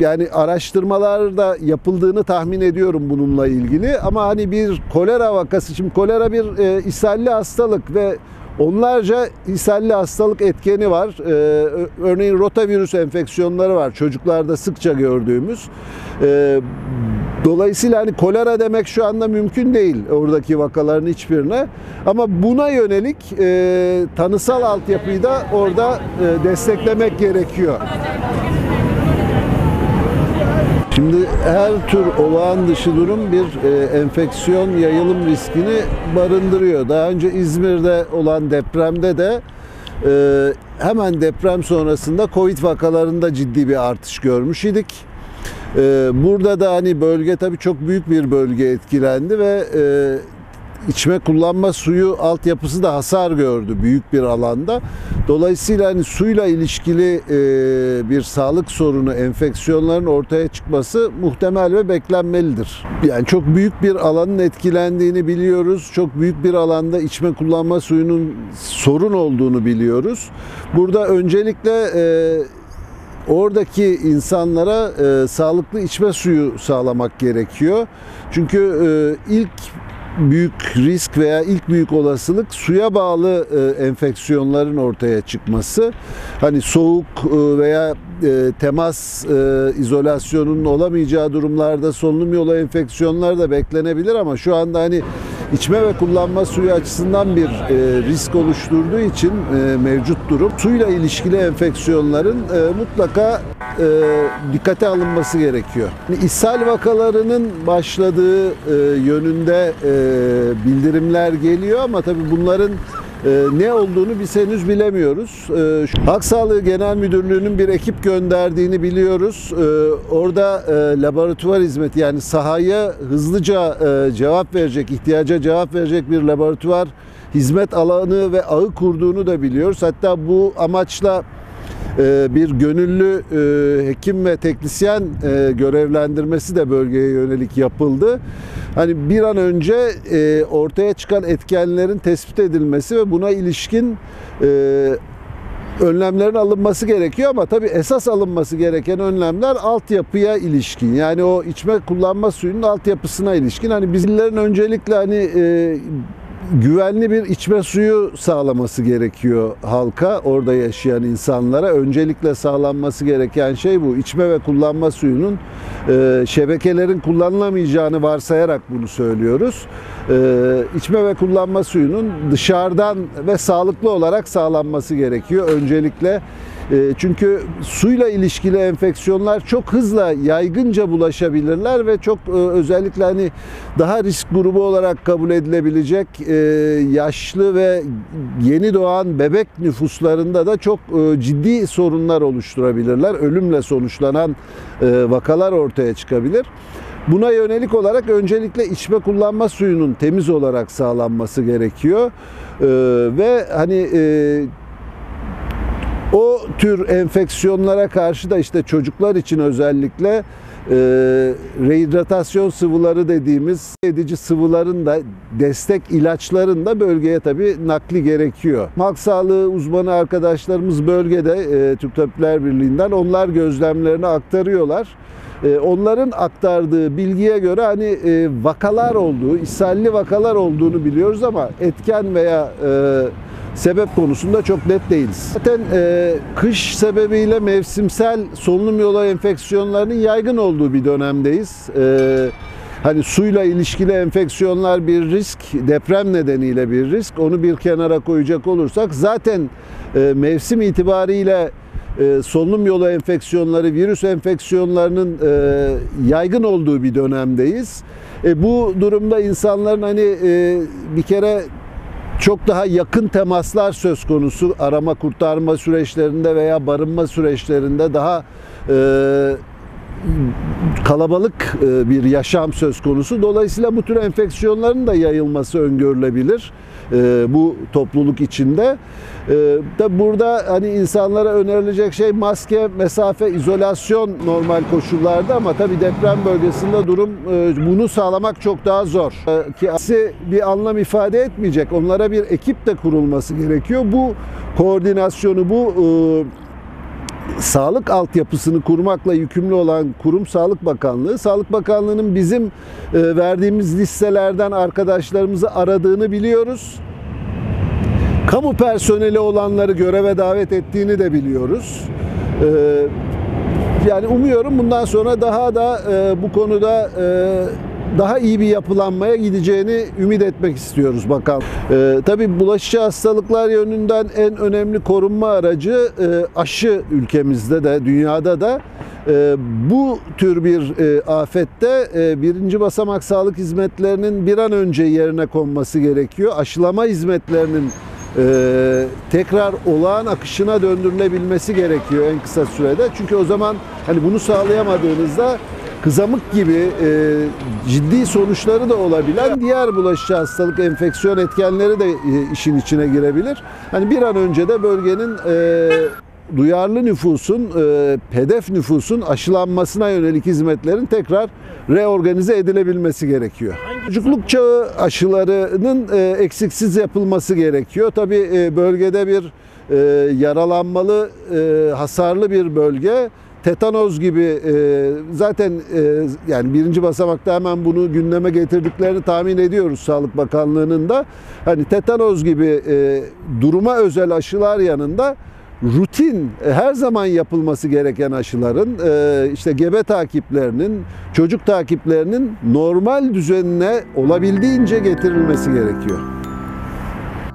Yani araştırmalar da yapıldığını tahmin ediyorum bununla ilgili. Ama hani bir kolera vakası, şimdi kolera bir ishalli hastalık ve onlarca ishalli hastalık etkeni var. Örneğin rotavirüs enfeksiyonları var. Çocuklarda sıkça gördüğümüz. Dolayısıyla hani kolera demek şu anda mümkün değil oradaki vakaların hiçbirine. Ama buna yönelik tanısal altyapıyı da orada desteklemek gerekiyor. Şimdi her tür olağan dışı durum bir enfeksiyon yayılım riskini barındırıyor. Daha önce İzmir'de olan depremde de hemen deprem sonrasında Covid vakalarında ciddi bir artış görmüş idik. Burada da hani bölge tabii çok büyük bir bölge etkilendi ve içme kullanma suyu altyapısı da hasar gördü büyük bir alanda. Dolayısıyla hani suyla ilişkili bir sağlık sorunu, enfeksiyonların ortaya çıkması muhtemel ve beklenmelidir. Yani çok büyük bir alanın etkilendiğini biliyoruz. Çok büyük bir alanda içme kullanma suyunun sorun olduğunu biliyoruz. Burada öncelikle oradaki insanlara sağlıklı içme suyu sağlamak gerekiyor. Çünkü ilk büyük risk veya ilk büyük olasılık suya bağlı enfeksiyonların ortaya çıkması. Hani soğuk veya temas izolasyonunun olamayacağı durumlarda solunum yolu enfeksiyonları da beklenebilir ama şu anda hani içme ve kullanma suyu açısından bir risk oluşturduğu için mevcut durum. Suyla ilişkili enfeksiyonların mutlaka dikkate alınması gerekiyor. İshal vakalarının başladığı yönünde bildirimler geliyor ama tabii bunların ne olduğunu biz henüz bilemiyoruz. Halk Sağlığı Genel Müdürlüğü'nün bir ekip gönderdiğini biliyoruz. Orada laboratuvar hizmeti, yani sahaya hızlıca cevap verecek, ihtiyaca cevap verecek bir laboratuvar hizmet alanı ve ağı kurduğunu da biliyoruz. Hatta bu amaçla bir gönüllü hekim ve teknisyen görevlendirmesi de bölgeye yönelik yapıldı. Hani bir an önce ortaya çıkan etkenlerin tespit edilmesi ve buna ilişkin önlemlerin alınması gerekiyor ama tabii esas alınması gereken önlemler altyapıya ilişkin. Yani o içme kullanma suyunun altyapısına ilişkin. Hani bizlerin öncelikle hani güvenli bir içme suyu sağlaması gerekiyor halka, orada yaşayan insanlara. Öncelikle sağlanması gereken şey bu. İçme ve kullanma suyunun şebekelerin kullanılamayacağını varsayarak bunu söylüyoruz. İçme ve kullanma suyunun dışarıdan ve sağlıklı olarak sağlanması gerekiyor öncelikle. Çünkü suyla ilişkili enfeksiyonlar çok hızla yaygınca bulaşabilirler ve çok özellikle hani daha risk grubu olarak kabul edilebilecek yaşlı ve yeni doğan bebek nüfuslarında da çok ciddi sorunlar oluşturabilirler. Ölümle sonuçlanan vakalar ortaya çıkabilir. Buna yönelik olarak öncelikle içme kullanma suyunun temiz olarak sağlanması gerekiyor ve hani o tür enfeksiyonlara karşı da işte çocuklar için özellikle rehidratasyon sıvıları dediğimiz edici sıvıların da, destek ilaçların da bölgeye tabii nakli gerekiyor. Halk sağlığı uzmanı arkadaşlarımız bölgede, Türk Tabipler Birliği'nden onlar gözlemlerini aktarıyorlar. Onların aktardığı bilgiye göre hani vakalar olduğu, ishalli vakalar olduğunu biliyoruz ama etken veya sebep konusunda çok net değiliz. Zaten kış sebebiyle mevsimsel solunum yolu enfeksiyonlarının yaygın olduğu bir dönemdeyiz. Hani suyla ilişkili enfeksiyonlar bir risk, deprem nedeniyle bir risk. Onu bir kenara koyacak olursak zaten mevsim itibariyle solunum yolu enfeksiyonları, virüs enfeksiyonlarının yaygın olduğu bir dönemdeyiz. Bu durumda insanların hani bir kere çok daha yakın temaslar söz konusu, arama kurtarma süreçlerinde veya barınma süreçlerinde daha kalabalık bir yaşam söz konusu. Dolayısıyla bu tür enfeksiyonların da yayılması öngörülebilir bu topluluk içinde. Tabi burada hani insanlara önerilecek şey maske, mesafe, izolasyon normal koşullarda ama tabi deprem bölgesinde durum bunu sağlamak çok daha zor. Ki aksi bir anlam ifade etmeyecek. Onlara bir ekip de kurulması gerekiyor. Bu koordinasyonu, bu sağlık altyapısını kurmakla yükümlü olan kurum Sağlık Bakanlığı. Sağlık Bakanlığı'nın bizim verdiğimiz listelerden arkadaşlarımızı aradığını biliyoruz. Kamu personeli olanları göreve davet ettiğini de biliyoruz. Yani umuyorum bundan sonra daha da bu konuda daha iyi bir yapılanmaya gideceğini ümit etmek istiyoruz bakalım. Tabii bulaşıcı hastalıklar yönünden en önemli korunma aracı aşı, ülkemizde de dünyada da. Bu tür bir afette birinci basamak sağlık hizmetlerinin bir an önce yerine konması gerekiyor. Aşılama hizmetlerinin tekrar olağan akışına döndürülebilmesi gerekiyor en kısa sürede. Çünkü o zaman hani bunu sağlayamadığınızda kızamık gibi ciddi sonuçları da olabilen diğer bulaşıcı hastalık, enfeksiyon etkenleri de işin içine girebilir. Hani bir an önce de bölgenin duyarlı nüfusun, hedef nüfusun aşılanmasına yönelik hizmetlerin tekrar reorganize edilebilmesi gerekiyor. Çocukluk çağı aşılarının eksiksiz yapılması gerekiyor. Tabii bölgede bir yaralanmalı, hasarlı bir bölge. Tetanoz gibi zaten yani birinci basamakta hemen bunu gündeme getirdiklerini tahmin ediyoruz Sağlık Bakanlığı'nın da. Hani tetanoz gibi duruma özel aşılar yanında rutin, her zaman yapılması gereken aşıların, işte gebe takiplerinin, çocuk takiplerinin normal düzenine olabildiğince getirilmesi gerekiyor.